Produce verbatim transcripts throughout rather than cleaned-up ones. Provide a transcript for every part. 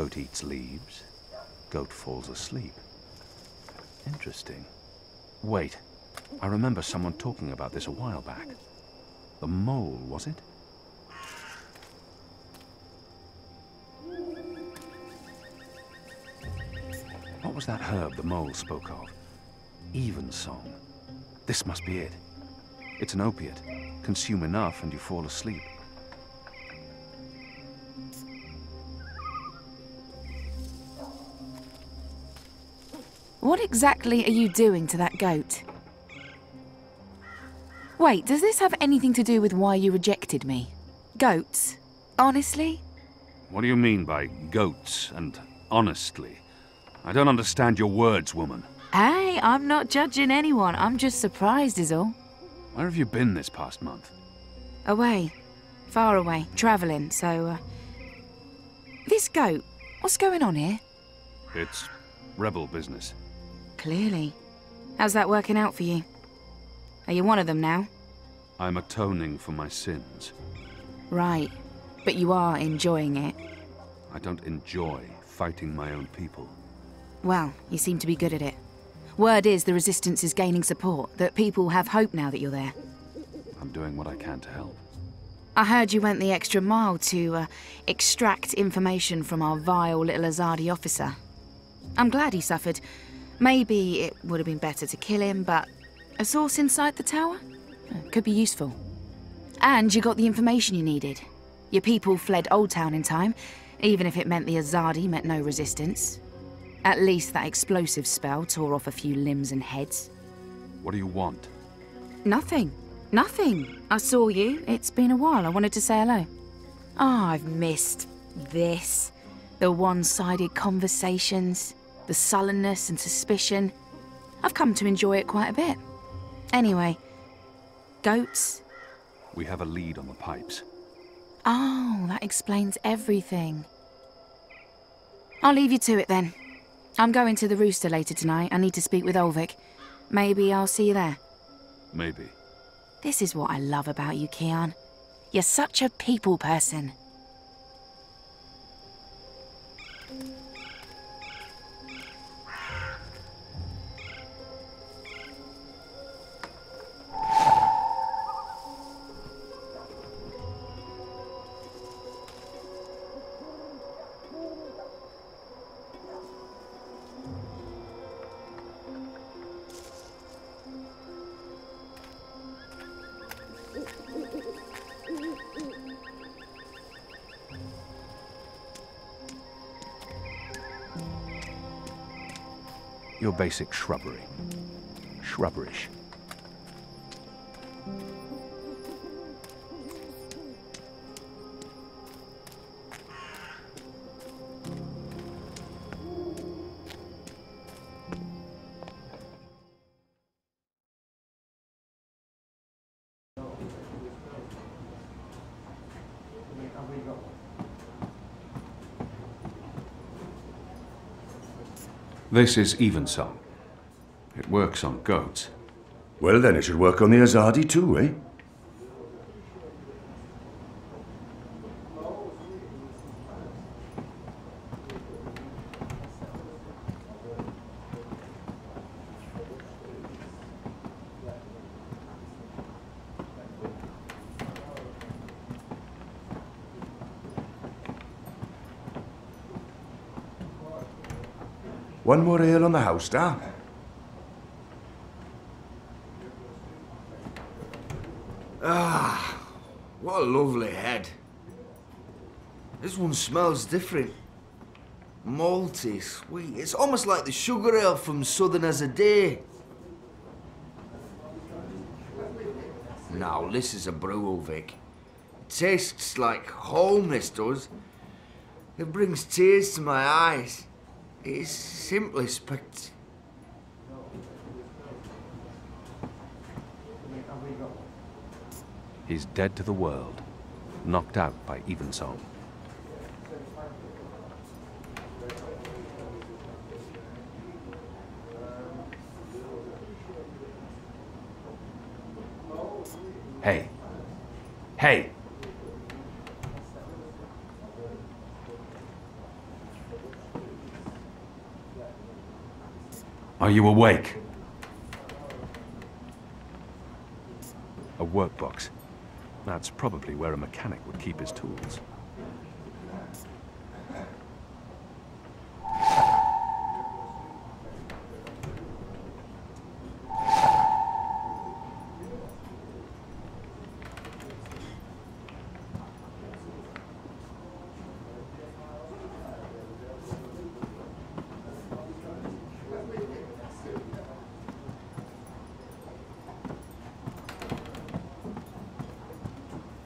Goat eats leaves. Goat falls asleep. Interesting. Wait. I remember someone talking about this a while back. The mole, was it? What was that herb the mole spoke of? Evensong. This must be it. It's an opiate. Consume enough and you fall asleep. What exactly are you doing to that goat? Wait, does this have anything to do with why you rejected me? Goats? Honestly? What do you mean by goats and honestly? I don't understand your words, woman. Hey, I'm not judging anyone. I'm just surprised is all. Where have you been this past month? Away. Far away. Travelling, so... Uh... This goat, what's going on here? It's rebel business. Clearly. How's that working out for you? Are you one of them now? I'm atoning for my sins. Right. But you are enjoying it. I don't enjoy fighting my own people. Well, you seem to be good at it. Word is the Resistance is gaining support, that people have hope now that you're there. I'm doing what I can to help. I heard you went the extra mile to uh, extract information from our vile little Azadi officer. I'm glad he suffered. Maybe it would have been better to kill him, but a source inside the tower? Could be useful. And you got the information you needed. Your people fled Old Town in time, even if it meant the Azadi met no resistance. At least that explosive spell tore off a few limbs and heads. What do you want? Nothing. Nothing. I saw you. It's been a while. I wanted to say hello. Ah, oh, I've missed this. The one-sided conversations, the sullenness and suspicion. I've come to enjoy it quite a bit. Anyway, goats? We have a lead on the pipes. Oh, that explains everything. I'll leave you to it then. I'm going to the Rooster later tonight. I need to speak with Ulvik. Maybe I'll see you there. Maybe. This is what I love about you, Kian. You're such a people person. Your basic shrubbery. Shrubberish. This is Evensong. It works on goats. Well then, it should work on the Azadi too, eh? One more ale on the house, Dan. Ah, what a lovely head. This one smells different. Malty, sweet. It's almost like the sugar ale from Southern Azadi. Now, this is a brew, Ulvik. It tastes like home, this does. It brings tears to my eyes. It's simply spect. He's dead to the world, knocked out by Evensong. Hey. Hey! Are you awake? A workbox. That's probably where a mechanic would keep his tools.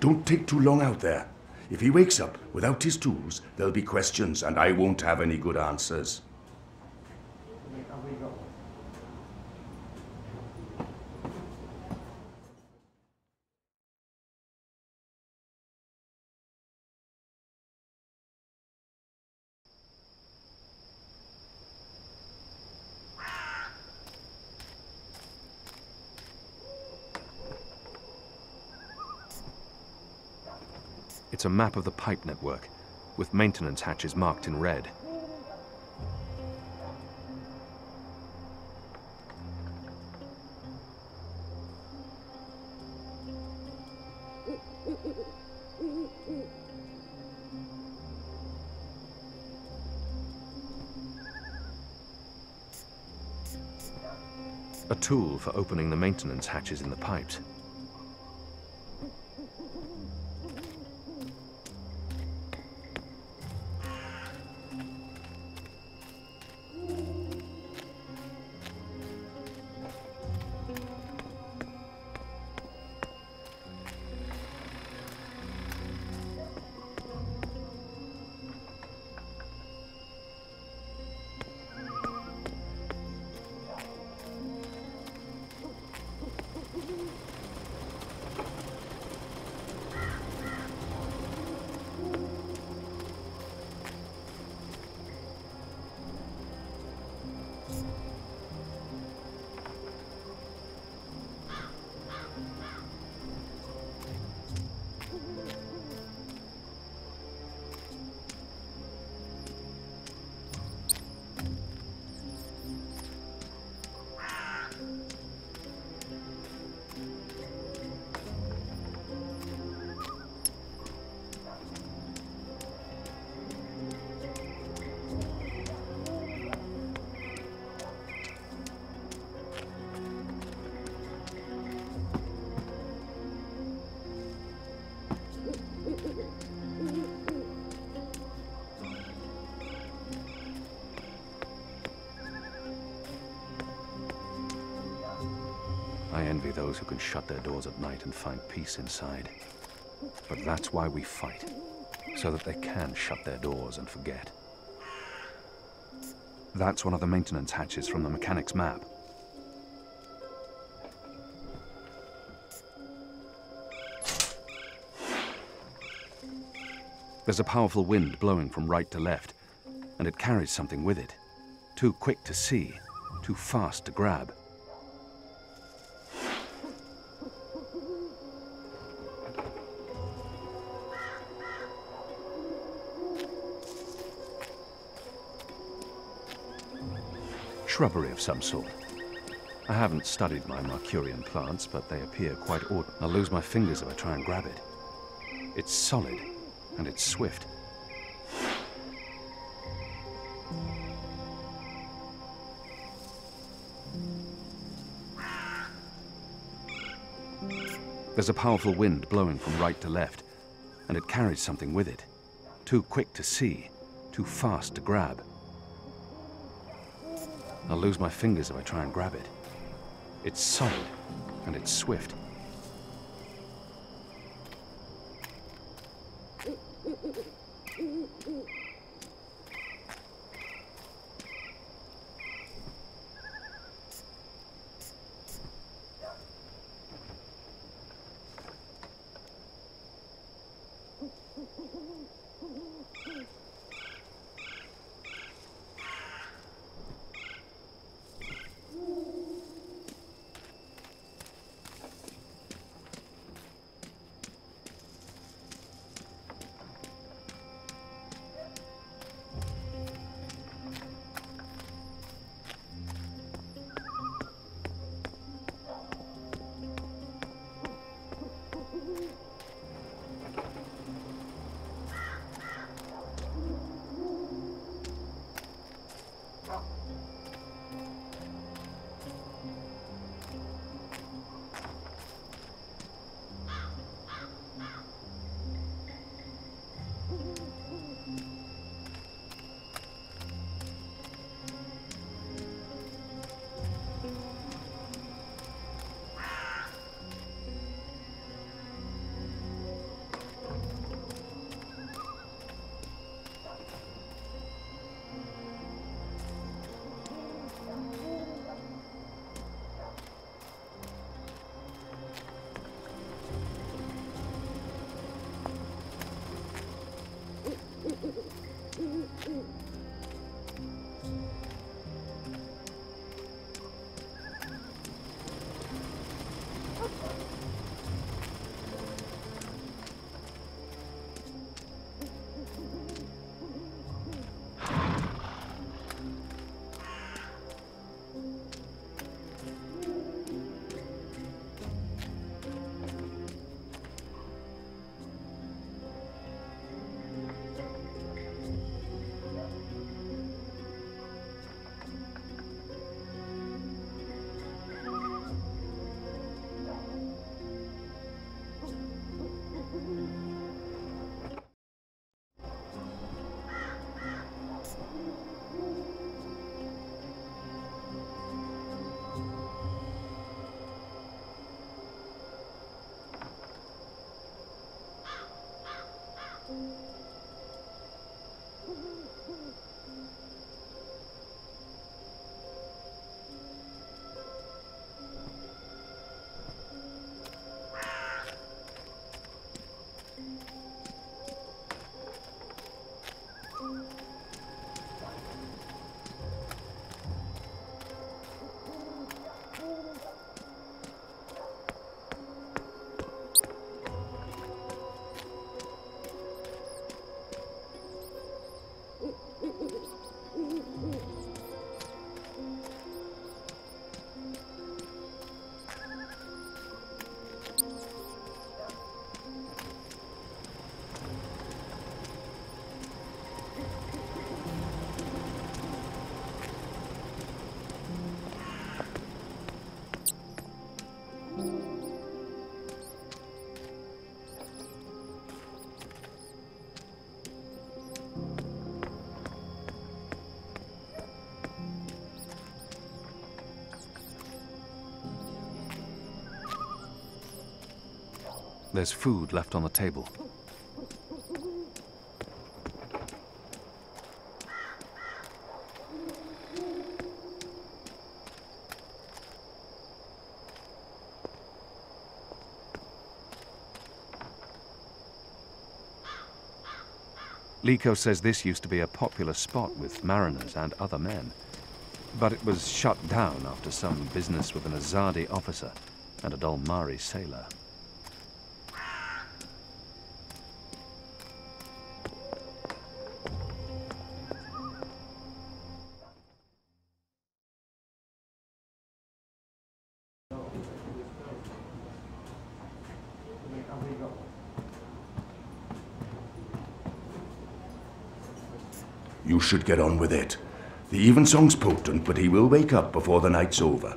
Don't take too long out there. If he wakes up without his tools, there'll be questions, and I won't have any good answers. It's a map of the pipe network, with maintenance hatches marked in red. A tool for opening the maintenance hatches in the pipes. Those who can shut their doors at night and find peace inside. But that's why we fight, so that they can shut their doors and forget. That's one of the maintenance hatches from the mechanic's map. There's a powerful wind blowing from right to left, and it carries something with it. Too quick to see, too fast to grab. Shrubbery of some sort. I haven't studied my Mercurian plants, but they appear quite ordinary. I'll lose my fingers if I try and grab it. It's solid, and it's swift. There's a powerful wind blowing from right to left, and it carries something with it. Too quick to see, too fast to grab. I'll lose my fingers if I try and grab it. It's solid, and it's swift. There's food left on the table. Liko says this used to be a popular spot with mariners and other men, but it was shut down after some business with an Azadi officer and a Dolmari sailor. You should get on with it. The Evensong's potent, but he will wake up before the night's over.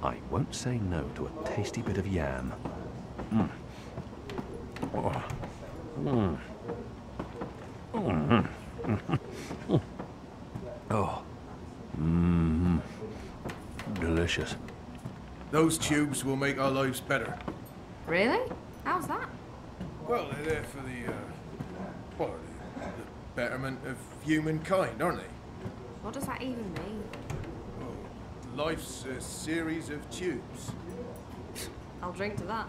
I won't say no to a tasty bit of yam. Mm. Oh. Mm. Mm. Oh. Mm. Delicious. Those tubes will make our lives better. Really? How's that? Well, they're there for the, uh, well, the betterment of humankind, aren't they? What does that even mean? Well, life's a series of tubes. I'll drink to that.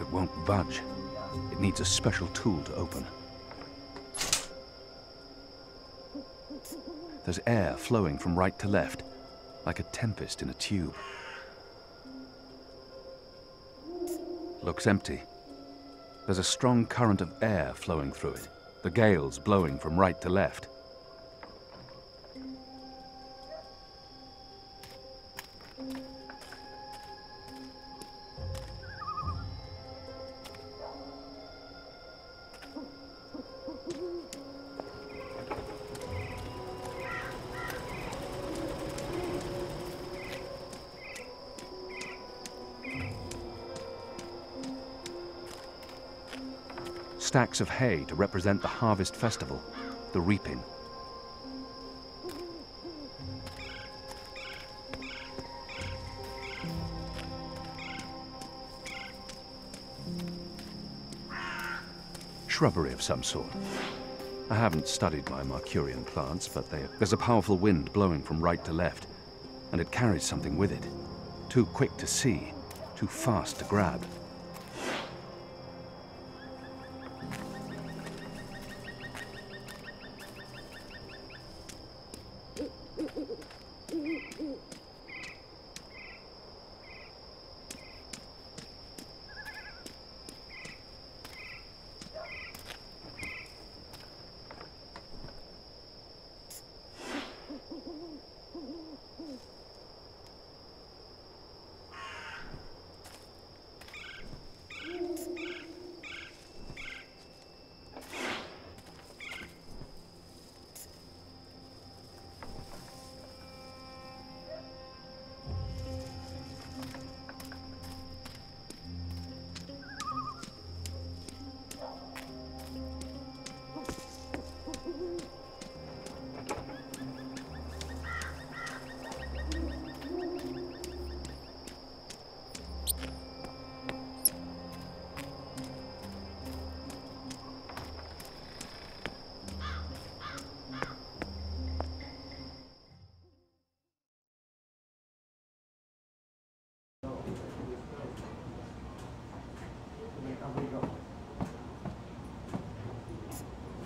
It won't budge. It needs a special tool to open. There's air flowing from right to left, like a tempest in a tube. Looks empty. There's a strong current of air flowing through it, the gales blowing from right to left. Stacks of hay to represent the harvest festival, the reaping. Shrubbery of some sort. I haven't studied my Mercurian plants, but they, there's a powerful wind blowing from right to left, and it carried something with it. Too quick to see, too fast to grab.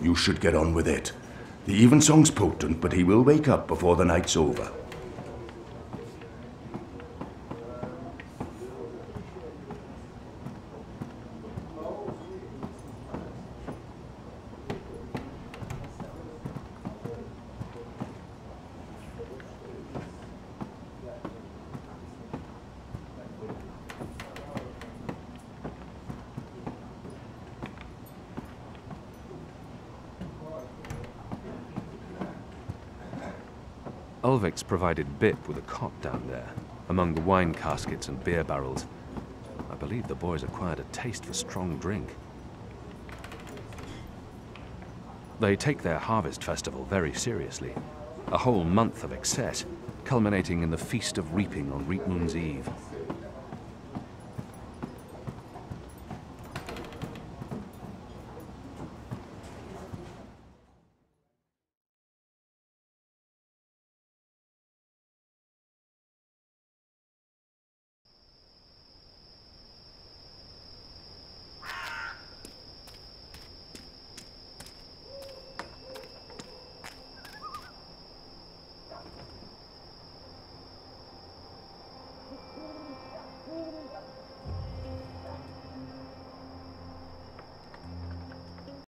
You should get on with it. The Evensong's potent, but he will wake up before the night's over. Ulvik's provided Bip with a cot down there, among the wine caskets and beer barrels. I believe the boys acquired a taste for strong drink. They take their harvest festival very seriously. A whole month of excess, culminating in the Feast of Reaping on Reapmoon's Eve.